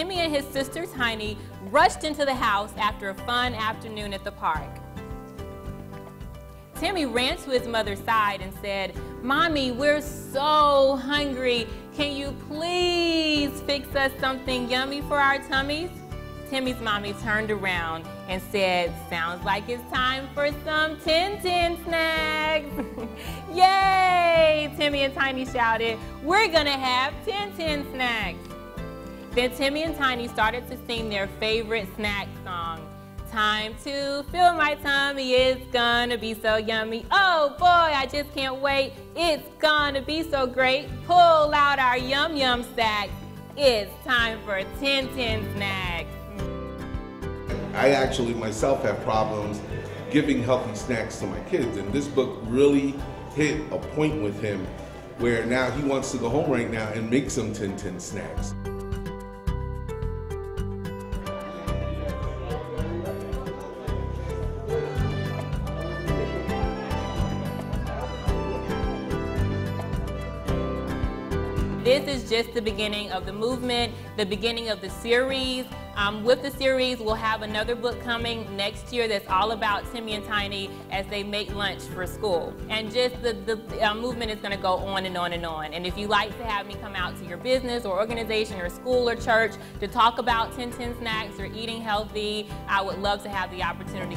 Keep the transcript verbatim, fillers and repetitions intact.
Timmy and his sister Tiny rushed into the house after a fun afternoon at the park. Timmy ran to his mother's side and said, "Mommy, we're so hungry. Can you please fix us something yummy for our tummies?" Timmy's mommy turned around and said, "Sounds like it's time for some Tin Tin snacks." Yay! Timmy and Tiny shouted, "We're gonna have Tin Tin snacks." Then Timmy and Tiny started to sing their favorite snack song. "Time to fill my tummy, it's gonna be so yummy. Oh boy, I just can't wait. It's gonna be so great. Pull out our yum yum sacks. It's time for Tin Tin snacks." I actually myself have problems giving healthy snacks to my kids, and this book really hit a point with him where now he wants to go home right now and make some Tin Tin snacks. This is just the beginning of the movement, the beginning of the series. Um, with the series, we'll have another book coming next year that's all about Timmy and Tiny as they make lunch for school. And just the, the uh, movement is going to go on and on and on. And if you'd like to have me come out to your business or organization or school or church to talk about Tin Tin snacks or eating healthy, I would love to have the opportunity.